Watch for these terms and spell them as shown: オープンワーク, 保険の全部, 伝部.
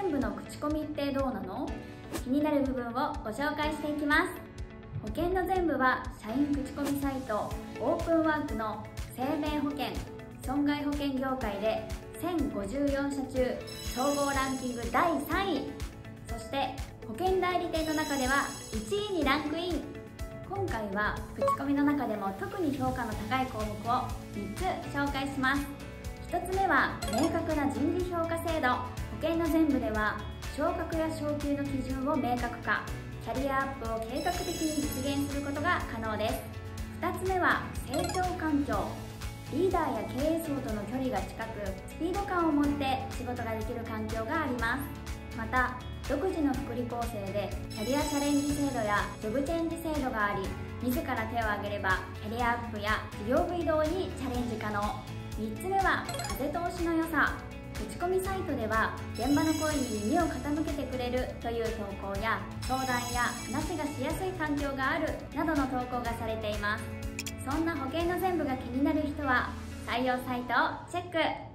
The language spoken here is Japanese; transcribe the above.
伝部の口コミってどうなの？気になる部分をご紹介していきます。保険の全部は社員口コミサイトオープンワークの生命保険、損害保険業界で1054社中総合ランキング第3位、そして保険代理店の中では1位にランクイン。今回は口コミの中でも特に評価の高い項目を3つ紹介します。1つ目は明確な人事評価制度。保険の全部では昇格や昇給の基準を明確化、キャリアアップを計画的に実現することが可能です。2つ目は成長環境。リーダーや経営層との距離が近く、スピード感を持って仕事ができる環境があります。また独自の福利構成でキャリアチャレンジ制度やジョブチェンジ制度があり、自ら手を挙げればキャリアアップや事業部移動にチャレンジ可能。3つ目は風通しの良さ。口コミサイトでは現場の声に耳を傾けてくれるという投稿や、相談や話がしやすい環境があるなどの投稿がされています。そんな保険の全部が気になる人は採用サイトをチェック。